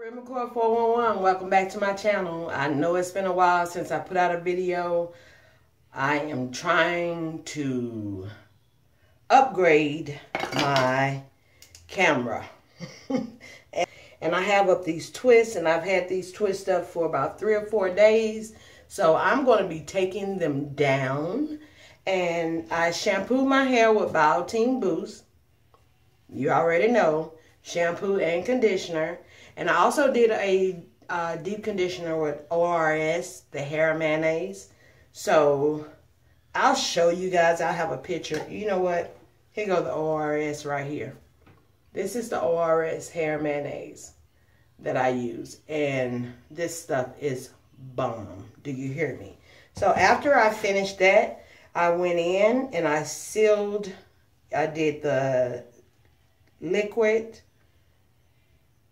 RealMcCoy411, welcome back to my channel. I know it's been a while since I put out a video. I am trying to upgrade my camera. And I have up these twists, and I've had these twists up for about 3 or 4 days. So I'm going to be taking them down. And I shampoo my hair with Biotin Boost. You already know. Shampoo and conditioner. And I also did a deep conditioner with ORS, the hair mayonnaise. So I'll show you guys. I'll have a picture. You know what? Here goes the ORS right here. This is the ORS hair mayonnaise that I use. And this stuff is bomb. Do you hear me? So after I finished that, I went in and I sealed. I did the liquid.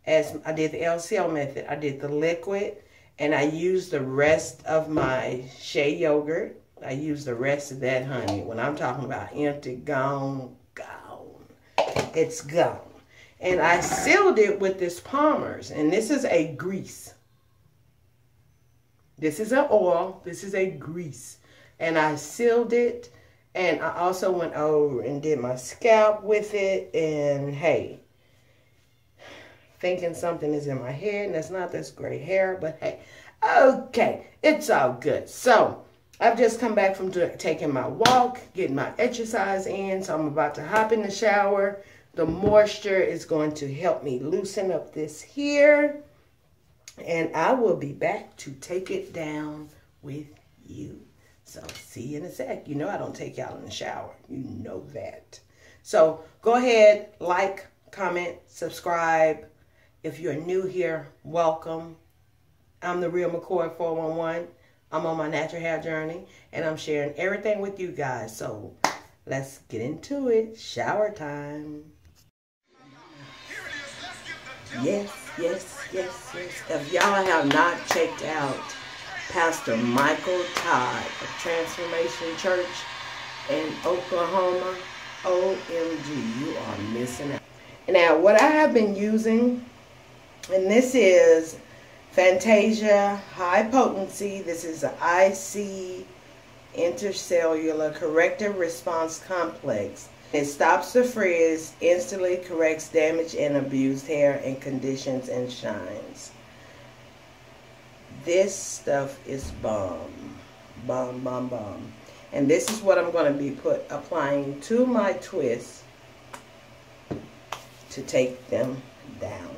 As I did the LCO method, I did the liquid, and I used the rest of my shea yogurt. I used the rest of that honey. When I'm talking about empty, gone, gone. It's gone. And I sealed it with this Palmer's, and this is a grease. This is an oil. This is a grease. And I sealed it, and I also went over and did my scalp with it, and hey, thinking something is in my head, and it's not this gray hair, but hey, okay, it's all good. So I've just come back from taking my walk, getting my exercise in, so I'm about to hop in the shower. The moisture is going to help me loosen up this here, and I will be back to take it down with you. So see you in a sec. You know I don't take y'all in the shower. You know that. So go ahead, like, comment, subscribe. If you're new here, welcome. I'm the Real McCoy411. I'm on my natural hair journey, and I'm sharing everything with you guys. So let's get into it. Shower time. Yes, yes, yes, yes. If y'all have not checked out Pastor Michael Todd of Transformation Church in Oklahoma, OMG, you are missing out. Now, what I have been using, and this is Fantasia High Potency. This is the IC Intercellular Corrective Response Complex. It stops the frizz, instantly corrects damaged and abused hair, and conditions and shines. This stuff is bomb. Bomb, bomb, bomb. And this is what I'm going to be applying to my twists to take them down.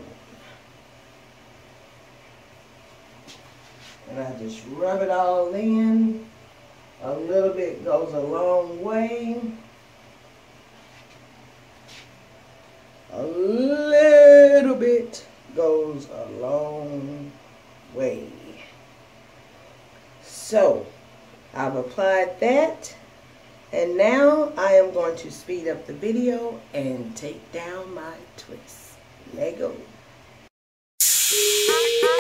And I just rub it all in. A little bit goes a long way. A little bit goes a long way. So, I've applied that. And now I am going to speed up the video and take down my twists. Lego. Hey!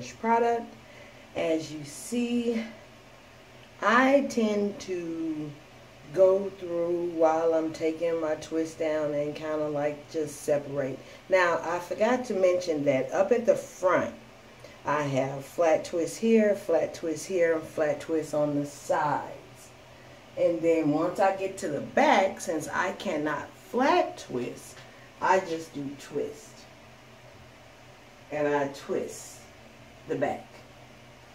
finished product. As you see, I tend to go through while I'm taking my twist down and kind of like just separate. Now, I forgot to mention that up at the front, I have flat twist here, flat twist here, and flat twist on the sides. And then once I get to the back, since I cannot flat twist, I just do twist. And I twist the back,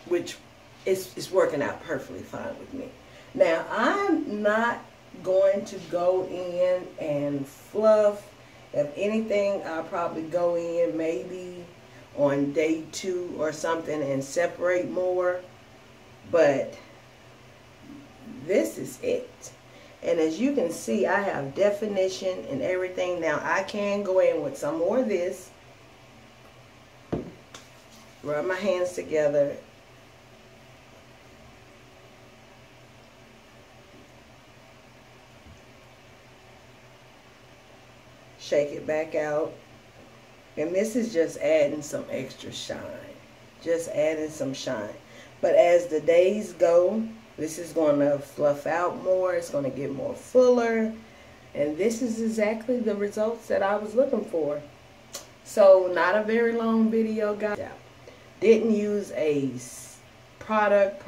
which is working out perfectly fine with me. Now, I'm not going to go in and fluff. If anything, I'll probably go in maybe on day 2 or something and separate more. But this is it. And as you can see, I have definition and everything. Now, I can go in with some more of this. Rub my hands together. Shake it back out. And this is just adding some extra shine. Just adding some shine. But as the days go, this is going to fluff out more. It's going to get more fuller. And this is exactly the results that I was looking for. So, not a very long video, guys. Didn't use a product.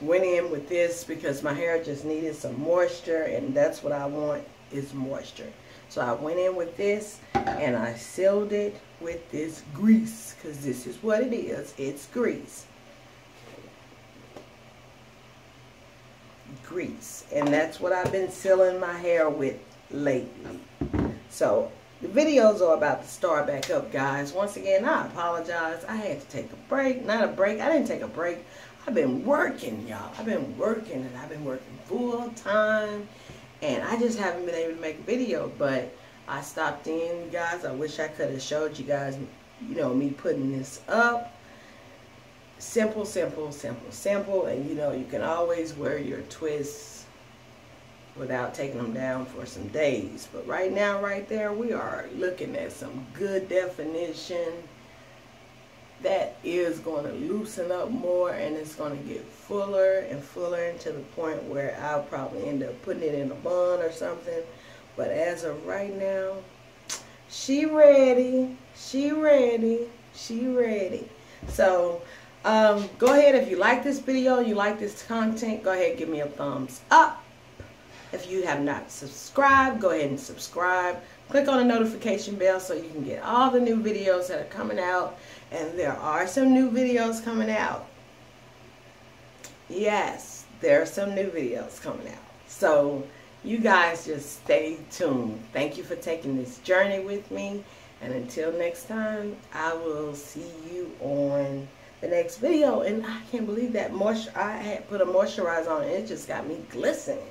Went in with this because my hair just needed some moisture. And that's what I want. Is moisture. So I went in with this and I sealed it with this grease, because this is what it is. It's grease. Grease. And that's what I've been sealing my hair with lately. So the videos are about to start back up, guys. Once again, I apologize. I had to take a break. Not a break. I didn't take a break. I've been working, y'all. I've been working, and I've been working full time. And I just haven't been able to make a video, but I stopped in, guys. I wish I could have showed you guys, you know, me putting this up. Simple, simple, simple, simple. And, you know, you can always wear your twists without taking them down for some days. But right now, right there, we are looking at some good definition. That is going to loosen up more, and it's going to get fuller and fuller, and to the point where I'll probably end up putting it in a bun or something. But as of right now, she ready. She ready. She ready. So go ahead. If you like this video, you like this content, go ahead and give me a thumbs up. If you have not subscribed, go ahead and subscribe. Click on the notification bell so you can get all the new videos that are coming out. And there are some new videos coming out. Yes, there are some new videos coming out. So you guys just stay tuned. Thank you for taking this journey with me. And until next time, I will see you on the next video. And I can't believe that I had put a moisturizer on and it just got me glistening.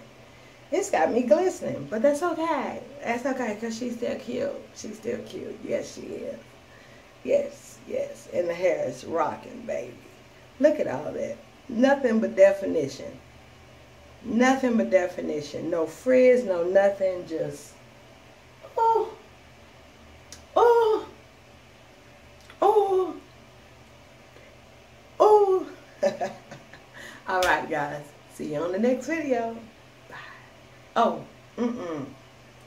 It's got me glistening. But that's okay. That's okay, because she's still cute. She's still cute. Yes, she is. Yes. Yes, and the hair is rocking, baby. Look at all that. Nothing but definition. Nothing but definition. No frizz, no nothing. Just, oh, oh, oh, oh. All right, guys. See you on the next video. Bye. Oh,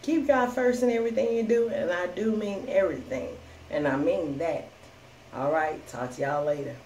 keep God first in everything you do, and I do mean everything, and I mean that. All right, talk to y'all later.